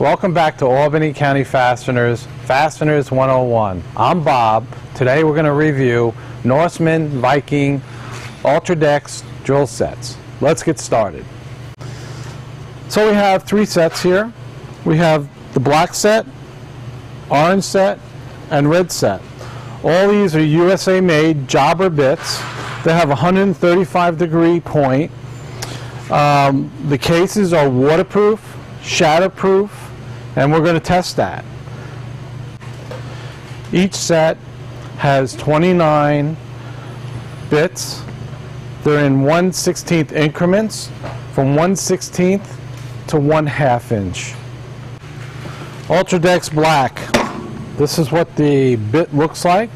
Welcome back to Albany County Fasteners, Fasteners 101. I'm Bob. Today we're going to review Norseman Viking Ultradex drill sets. Let's get started. So we have three sets here. We have the black set, orange set, and red set. All these are USA made jobber bits. They have 135 degree point. The cases are waterproof, shatterproof, and we're going to test that. Each set has 29 bits. They're in 1/16 increments, from 1/16 to 1/2 inch. Ultradex black. This is what the bit looks like.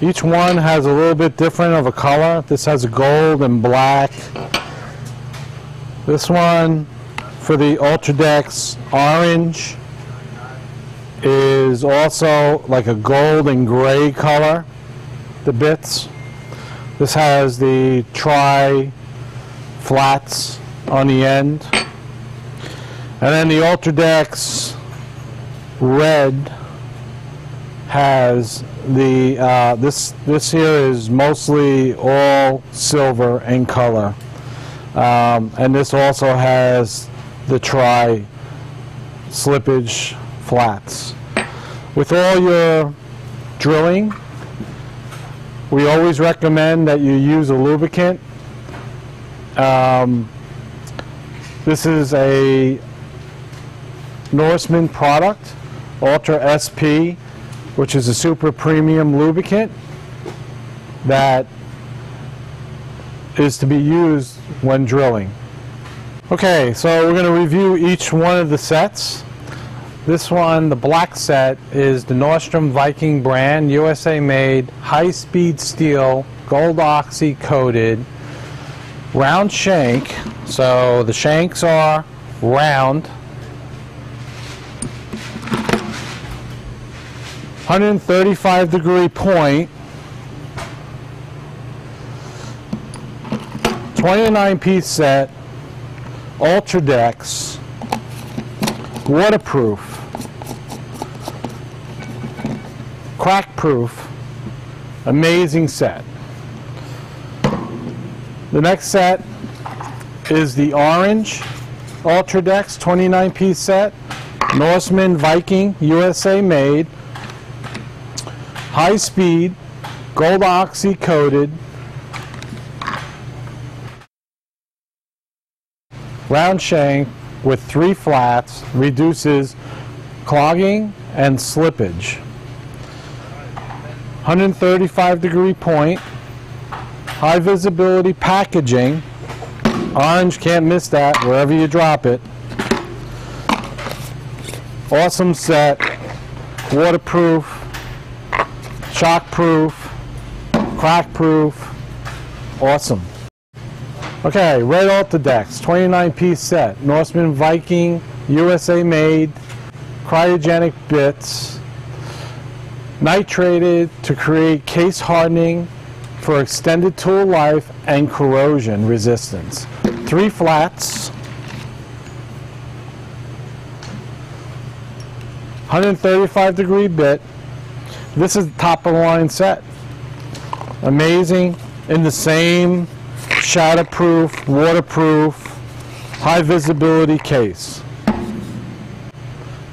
Each one has a little bit different of a color. This has gold and black. This one for the Ultradex orange is also like a gold and gray color, the bits. This has the tri-flats on the end. And then the Ultradex red has the, this here is mostly all silver in color. And this also has the tri-slippage flats. With all your drilling, we always recommend that you use a lubricant. This is a Norseman product, Ultra SP, which is a super premium lubricant that is to be used when drilling. Okay, so we're going to review each one of the sets. This one, the black set, is the Norseman Viking brand, USA made, high-speed steel, gold oxy coated, round shank. So the shanks are round, 135 degree point, 29-piece set, Ultradex, waterproof, crackproof, amazing set. The next set is the orange Ultradex 29-piece set, Norseman Viking, USA made, high speed, gold oxy coated, round shank with 3 flats, reduces clogging and slippage. 135 degree point, high visibility packaging. Orange, can't miss that wherever you drop it. Awesome set, waterproof, shockproof, crackproof, awesome. Okay, red Ultradex, 29-piece set, Norseman Viking, USA made, cryogenic bits, nitrated to create case hardening for extended tool life and corrosion resistance. 3 flats, 135 degree bit. This is the top of the line set. Amazing, in the same shatterproof, waterproof, high visibility case.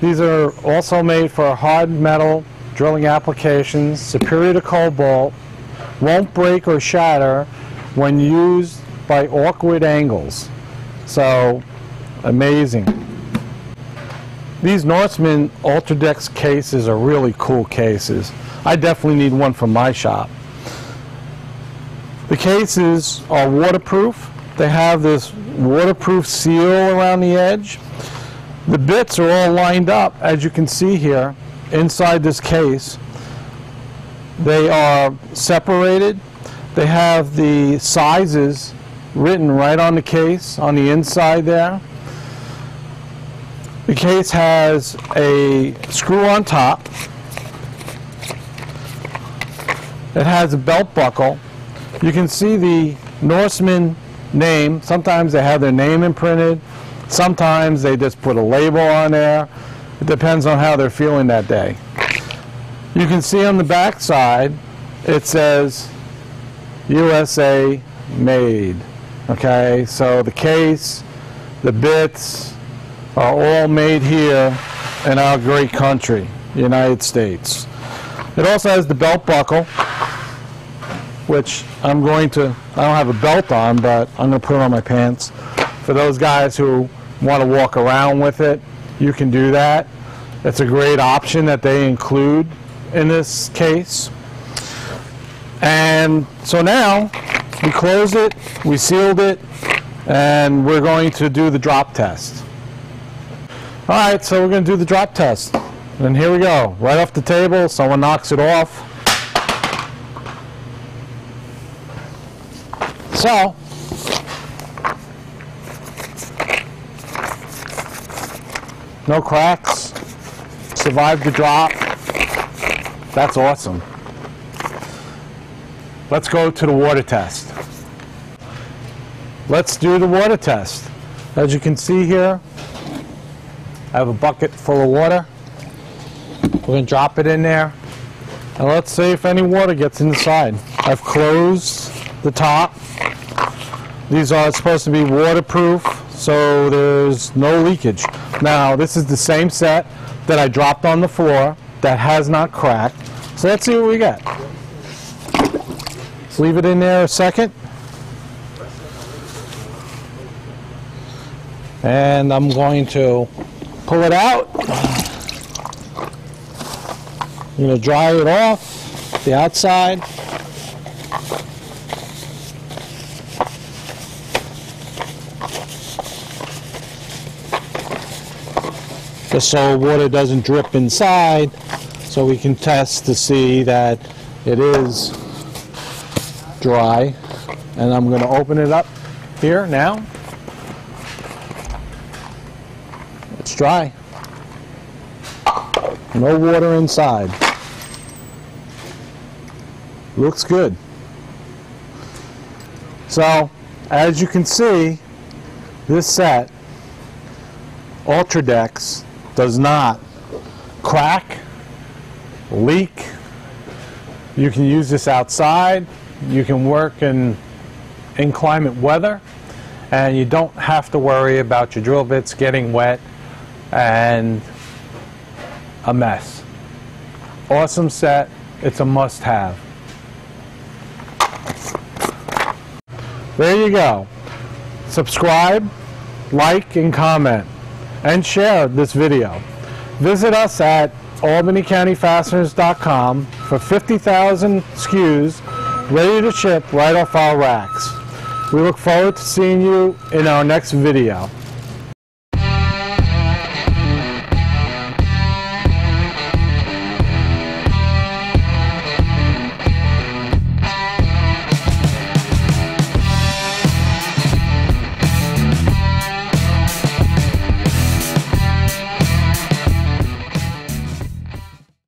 These are also made for hard metal drilling applications, superior to cobalt, won't break or shatter when used by awkward angles. So, amazing. These Norseman Ultradex cases are really cool cases. I definitely need one for my shop. The cases are waterproof. They have this waterproof seal around the edge. The bits are all lined up, as you can see here, inside this case. They are separated. They have the sizes written right on the case, on the inside there. The case has a screw on top. It has a belt buckle. You can see the Norseman name. Sometimes they have their name imprinted. Sometimes they just put a label on there. It depends on how they're feeling that day. You can see on the back side, it says USA made. Okay, so the case, the bits are all made here in our great country, United States. It also has the belt buckle, which I'm going to, I don't have a belt on, but I'm going to put it on my pants. For those guys who want to walk around with it, you can do that. It's a great option that they include in this case. And so now we closed it, we sealed it, and we're going to do the drop test. All right, so we're going to do the drop test. And here we go, right off the table, someone knocks it off. So, no cracks, survived the drop. That's awesome. Let's go to the water test. Let's do the water test. As you can see here, I have a bucket full of water. We're going to drop it in there, and let's see if any water gets inside. I've closed the top. These are supposed to be waterproof, so there's no leakage. Now, this is the same set that I dropped on the floor that has not cracked. So let's see what we got. Let's leave it in there a second. And I'm going to pull it out. I'm going to dry it off the outside. Just so water doesn't drip inside, so we can test to see that it is dry. And I'm going to open it up here now. It's dry. No water inside. Looks good. So, as you can see, this set, Ultradex, does not crack, leak. You can use this outside. You can work in inclement weather, and you don't have to worry about your drill bits getting wet and a mess. Awesome set. It's a must-have. There you go. Subscribe, like, and comment, and share this video. Visit us at albanycountyfasteners.com for 50,000 SKUs ready to ship right off our racks. We look forward to seeing you in our next video.